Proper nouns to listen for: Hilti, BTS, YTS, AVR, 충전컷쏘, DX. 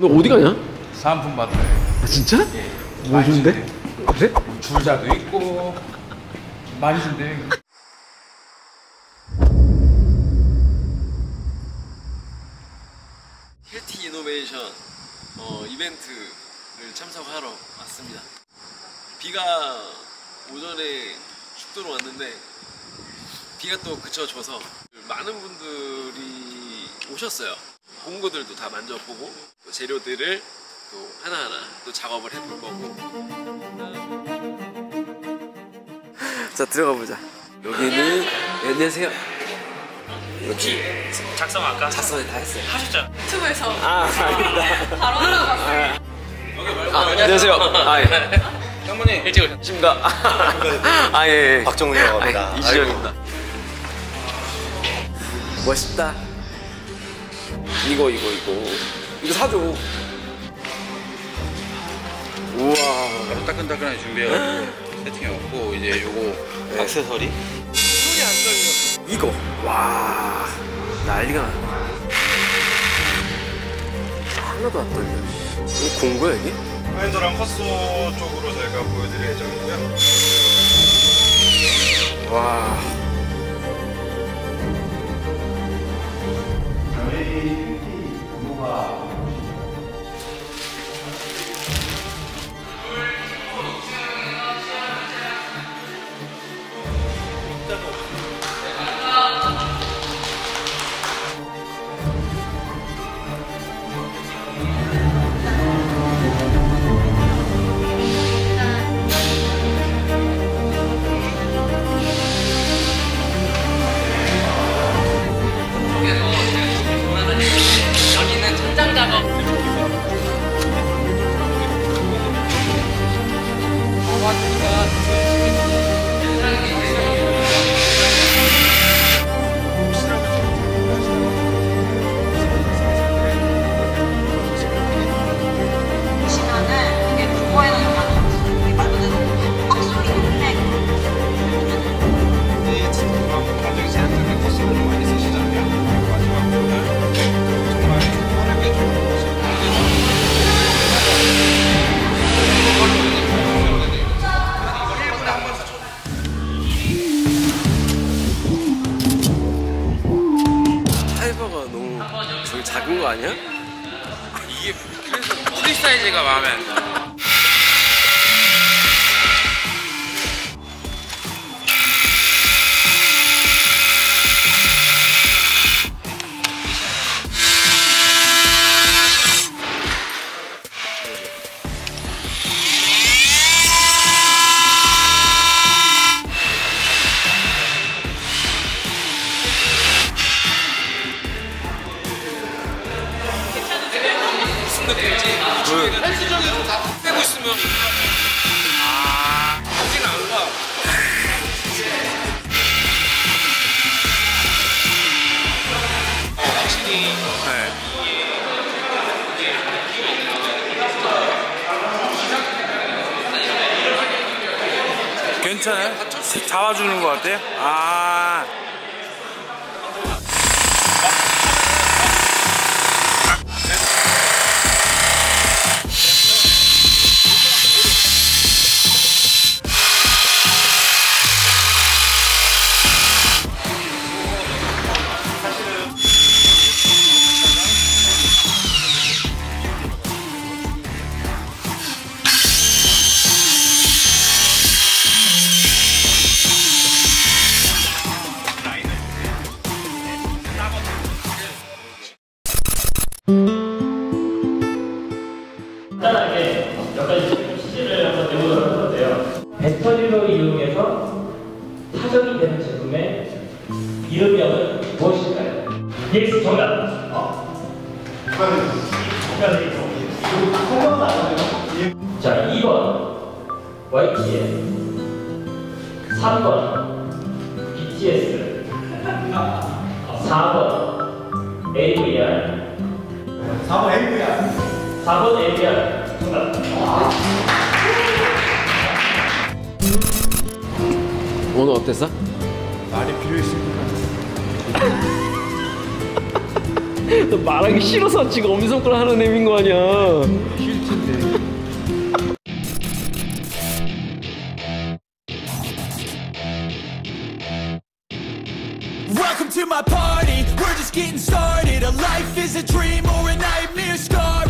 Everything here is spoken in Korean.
너 어디 가냐? 사은품 받으래. 아 진짜? 예. 뭐 준대? 그래? 줄자도 있고 많이 준대. 힐티 이노베이션 이벤트를 참석하러 왔습니다. 비가 오전에 죽도록 왔는데 비가 또 그쳐줘서 많은 분들이 오셨어요. 공구들도 다 만져보고 또 재료들을 또 하나하나 또 작업을 해볼 거고. 자 들어가 보자. 여기는 안녕하세요. 여기 작성 아까 작성을 다 했어요. 하셨죠? 유튜브에서 아닙니다. 바로 들어갔어요. 안녕하세요. 아 예. 형님 일찍 오셨습니다. 아 예. 박정훈이라고 합니다. 이지영입니다. 멋있다. 이거 사줘. 우와. 바로 따끈따끈하게 준비해서 세팅해갖고 이제 요거 액세서리. 손이 안 떨려. 이거 와 난리가 났네. 하나도 안 떨려. 이거 공구야 이게? 파인더랑 컷소 쪽으로 저희가 보여드릴 예정이고요. 와. 작은 거 아니야? 이게 풀 사이즈가 마음에 안 들어. 헬스장에서 다 빼고 있으면 아 거긴 안 가. 확실히 이게 괜찮아요? 잡아주는 것 같아요? 아 간단하게 몇 가지 시제를 한번 해보도록 할 건데요. 배터리로 이용해서 파전이 되는 제품의 이름명은 무엇일까요? DX 정답! 자, 2번 YTS, 3번 BTS, 4번 AVR. 4번 AVR. 4번 AVR. 정답. 오늘 어땠어? 말이 필요했습니다. 너 말하기 싫어서 지금 엄지손가락 하는 애인 거 아니야. Welcome to my party. We're just getting started. A life is a dream or a nightmare scarred.